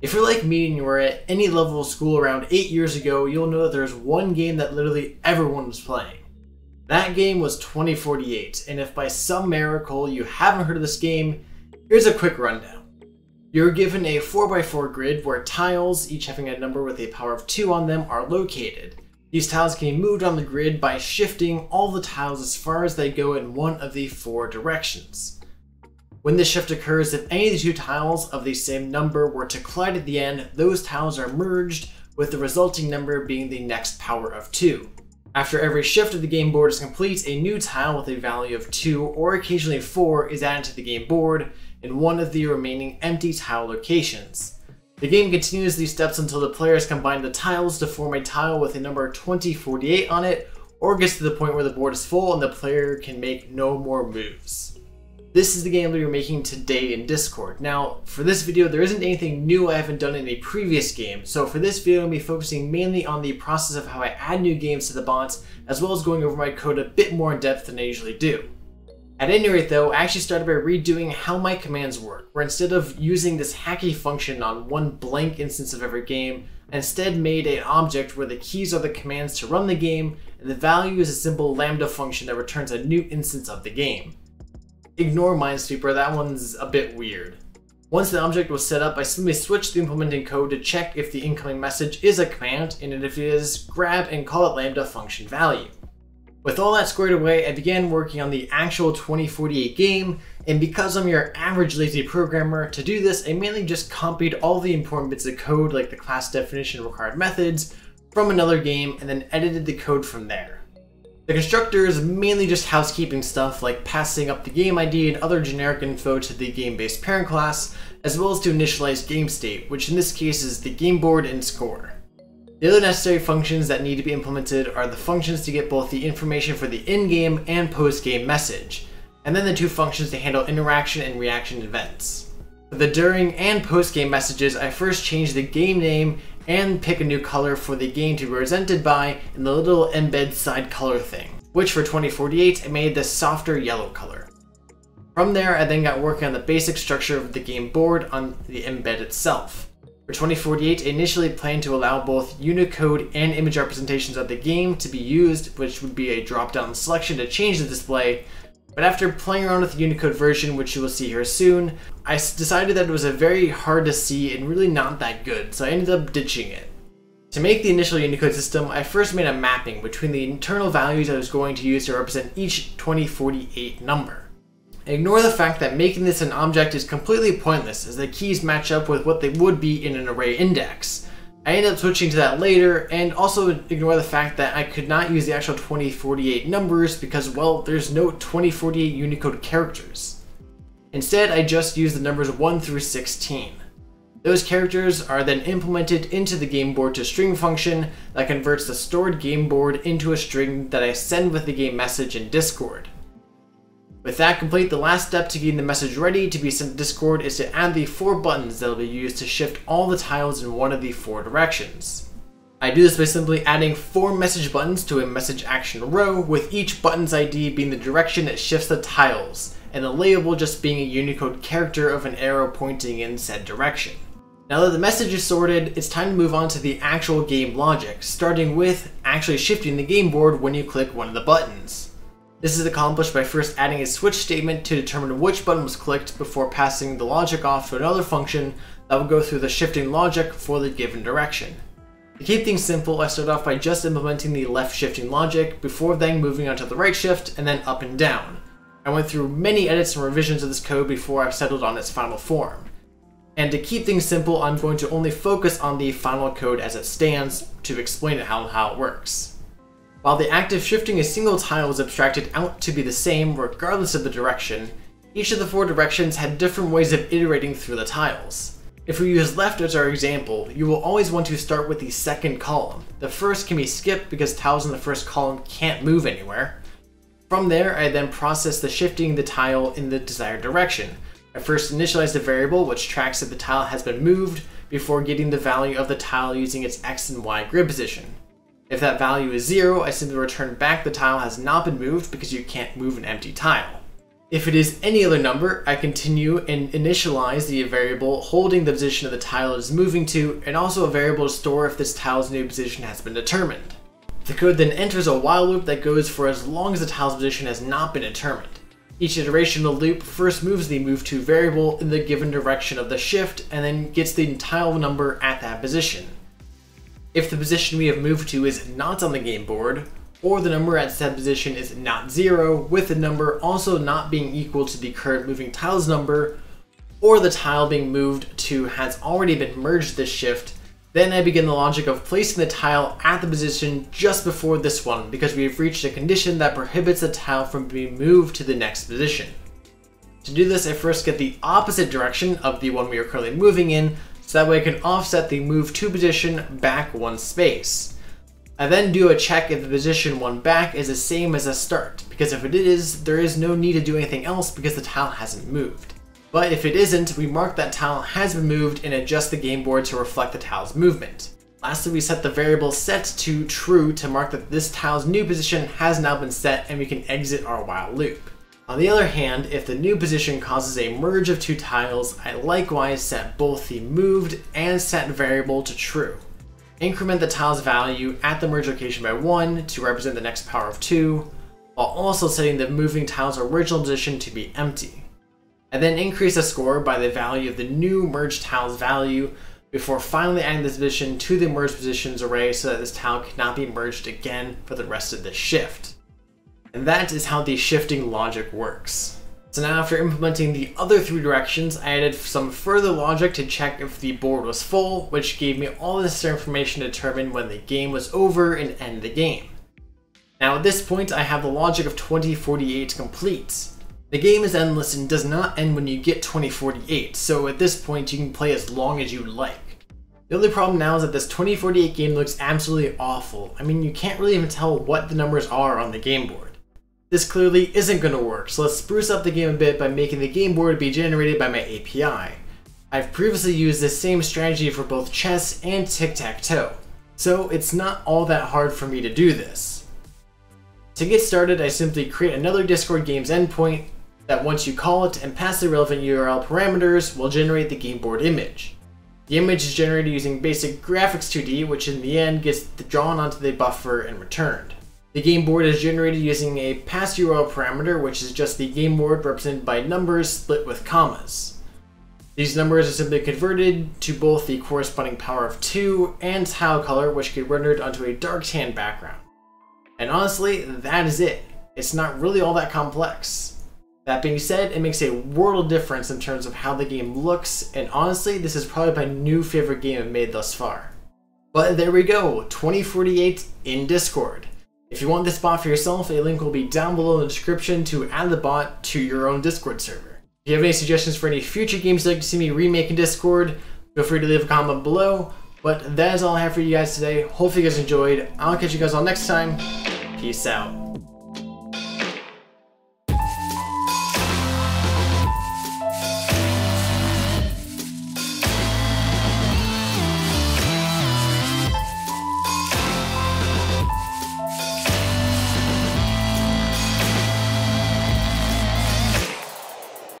If you're like me and you were at any level of school around 8 years ago, you'll know that there's one game that literally everyone was playing. That game was 2048, and if by some miracle you haven't heard of this game, here's a quick rundown. You're given a 4x4 grid where tiles, each having a number with a power of 2 on them, are located. These tiles can be moved on the grid by shifting all the tiles as far as they go in one of the four directions. When this shift occurs, if any of the two tiles of the same number were to collide at the end, those tiles are merged, with the resulting number being the next power of 2. After every shift of the game board is complete, a new tile with a value of 2 or occasionally 4 is added to the game board in one of the remaining empty tile locations. The game continues these steps until the players combine the tiles to form a tile with a number 2048 on it, or gets to the point where the board is full and the player can make no more moves. This is the game that we're making today in Discord. Now, for this video, there isn't anything new I haven't done in a previous game, so for this video, I'm going to be focusing mainly on the process of how I add new games to the bots, as well as going over my code a bit more in depth than I usually do. At any rate though, I actually started by redoing how my commands work, where instead of using this hacky function on one blank instance of every game, I instead made an object where the keys are the commands to run the game, and the value is a simple lambda function that returns a new instance of the game. Ignore Minesweeper, that one's a bit weird. Once the object was set up, I simply switched the implementing code to check if the incoming message is a command, and if it is, grab and call it lambda function value. With all that squared away, I began working on the actual 2048 game, and because I'm your average lazy programmer, to do this I mainly just copied all the important bits of code, like the class definition and required methods, from another game and then edited the code from there. The constructor is mainly just housekeeping stuff, like passing up the game ID and other generic info to the game-based parent class, as well as to initialize game state, which in this case is the game board and score. The other necessary functions that need to be implemented are the functions to get both the information for the in-game and post-game message, and then the two functions to handle interaction and reaction events. For the during and post-game messages, I first changed the game name and pick a new color for the game to be represented by in the little embed side color thing, which for 2048 I made the softer yellow color. From there, I then got working on the basic structure of the game board on the embed itself. For 2048, I initially planned to allow both Unicode and image representations of the game to be used, which would be a drop-down selection to change the display, but after playing around with the Unicode version, which you will see here soon, I decided that it was very hard to see and really not that good, so I ended up ditching it. To make the initial Unicode system, I first made a mapping between the internal values I was going to use to represent each 2048 number. Ignore the fact that making this an object is completely pointless, as the keys match up with what they would be in an array index. I ended up switching to that later, and also ignore the fact that I could not use the actual 2048 numbers because, well, there's no 2048 Unicode characters. Instead, I just used the numbers 1 through 16. Those characters are then implemented into the game board to string function that converts the stored game board into a string that I send with the game message in Discord. With that complete, the last step to getting the message ready to be sent to Discord is to add the four buttons that will be used to shift all the tiles in one of the four directions. I do this by simply adding four message buttons to a message action row, with each button's ID being the direction it shifts the tiles, and the label just being a Unicode character of an arrow pointing in said direction. Now that the message is sorted, it's time to move on to the actual game logic, starting with actually shifting the game board when you click one of the buttons. This is accomplished by first adding a switch statement to determine which button was clicked before passing the logic off to another function that will go through the shifting logic for the given direction. To keep things simple, I start off by just implementing the left shifting logic before then moving on to the right shift and then up and down. I went through many edits and revisions of this code before I've settled on its final form. And to keep things simple, I'm going to only focus on the final code as it stands to explain how it works. While the act of shifting a single tile was abstracted out to be the same regardless of the direction, each of the four directions had different ways of iterating through the tiles. If we use left as our example, you will always want to start with the second column. The first can be skipped because tiles in the first column can't move anywhere. From there, I then process the shifting the tile in the desired direction. I first initialize the variable which tracks if the tile has been moved before getting the value of the tile using its x and y grid position. If that value is 0, I simply return back the tile has not been moved because you can't move an empty tile. If it is any other number, I continue and initialize the variable holding the position of the tile it is moving to, and also a variable to store if this tile's new position has been determined. The code then enters a while loop that goes for as long as the tile's position has not been determined. Each iteration of the loop first moves the move to variable in the given direction of the shift, and then gets the tile number at that position. If the position we have moved to is not on the game board, or the number at said position is not 0, with the number also not being equal to the current moving tile's number, or the tile being moved to has already been merged this shift, then I begin the logic of placing the tile at the position just before this one, because we have reached a condition that prohibits the tile from being moved to the next position. To do this, I first get the opposite direction of the one we are currently moving in, so that way I can offset the move to position back one space. I then do a check if the position one back is the same as a start, because if it is, there is no need to do anything else because the tile hasn't moved. But if it isn't, we mark that tile has been moved and adjust the game board to reflect the tile's movement. Lastly, we set the variable set to true to mark that this tile's new position has now been set, and we can exit our while loop. On the other hand, if the new position causes a merge of two tiles, I likewise set both the moved and set variable to true. Increment the tile's value at the merge location by 1 to represent the next power of 2, while also setting the moving tile's original position to be empty. I then increase the score by the value of the new merged tile's value before finally adding this position to the merged positions array so that this tile cannot be merged again for the rest of this shift. And that is how the shifting logic works. So now, after implementing the other three directions, I added some further logic to check if the board was full, which gave me all the necessary information to determine when the game was over and end the game. Now at this point, I have the logic of 2048 complete. The game is endless and does not end when you get 2048, so at this point you can play as long as you like. The only problem now is that this 2048 game looks absolutely awful. I mean, you can't really even tell what the numbers are on the game board. This clearly isn't going to work, so let's spruce up the game a bit by making the game board be generated by my API. I've previously used this same strategy for both chess and tic-tac-toe, so it's not all that hard for me to do this. To get started, I simply create another Discord game's endpoint that, once you call it and pass the relevant URL parameters, will generate the game board image. The image is generated using basic graphics 2D, which in the end gets drawn onto the buffer and returned. The game board is generated using a pass URL parameter, which is just the game board represented by numbers split with commas. These numbers are simply converted to both the corresponding power of 2 and tile color, which get rendered onto a dark tan background. And honestly, that is it. It's not really all that complex. That being said, it makes a world of difference in terms of how the game looks, and honestly, this is probably my new favorite game I've made thus far. But there we go, 2048 in Discord. If you want this bot for yourself, a link will be down below in the description to add the bot to your own Discord server. If you have any suggestions for any future games you'd like to see me remake in Discord, feel free to leave a comment below. But that is all I have for you guys today. Hopefully you guys enjoyed. I'll catch you guys all next time. Peace out.